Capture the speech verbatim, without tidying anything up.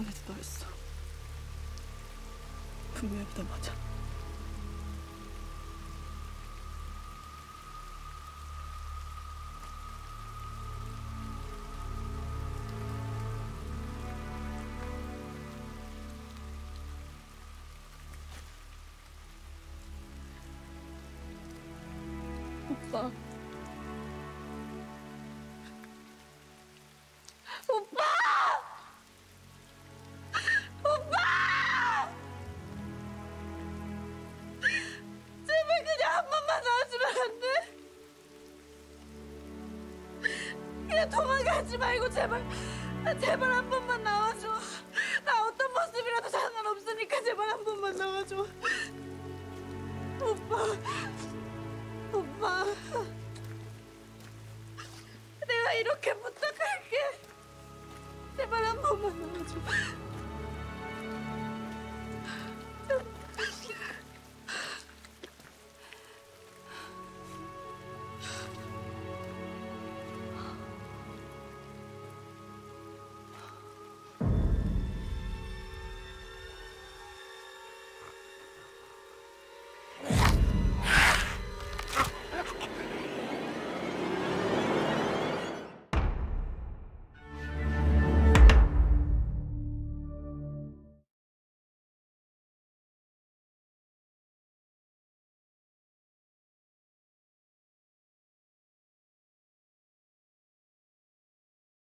이번에도 너였어. 분명히 다 맞아. 오빠. 오빠! 오빠! 제발 그냥 한 번만 나와주면 안 돼? 그냥 도망가지 말고 제발, 제발 한 번만 나와줘. 나 어떤 모습이라도 상관없으니까 제발 한 번만 나와줘. 오빠. 오빠.